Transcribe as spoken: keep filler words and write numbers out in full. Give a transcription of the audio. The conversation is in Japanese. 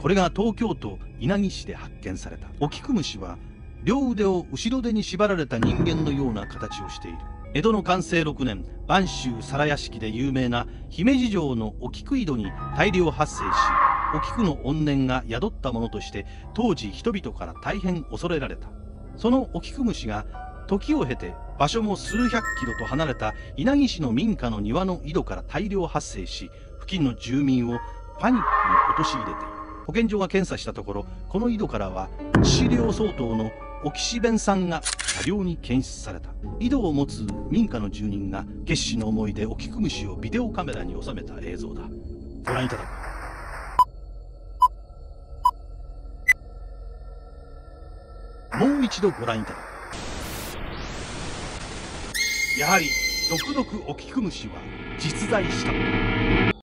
これが東京都稲城市で発見された。オキクムシは両腕を後ろ手に縛られた人間のような形をしている。江戸の寛政ろくねん、播州皿屋敷で有名な姫路城のお菊井戸に大量発生し、お菊の怨念が宿ったものとして当時人々から大変恐れられた。そのお菊虫が時を経て場所も数百キロと離れた稲城市の民家の庭の井戸から大量発生し、付近の住民をパニックに陥れている。保健所が検査したところ、この井戸からは致死量相当のオキシベン酸が多量に検出された。井戸を持つ民家の住人が決死の思いでオキクムシをビデオカメラに収めた映像だ。ご覧いただく。もう一度ご覧いただく。やはり毒々オキクムシは実在した。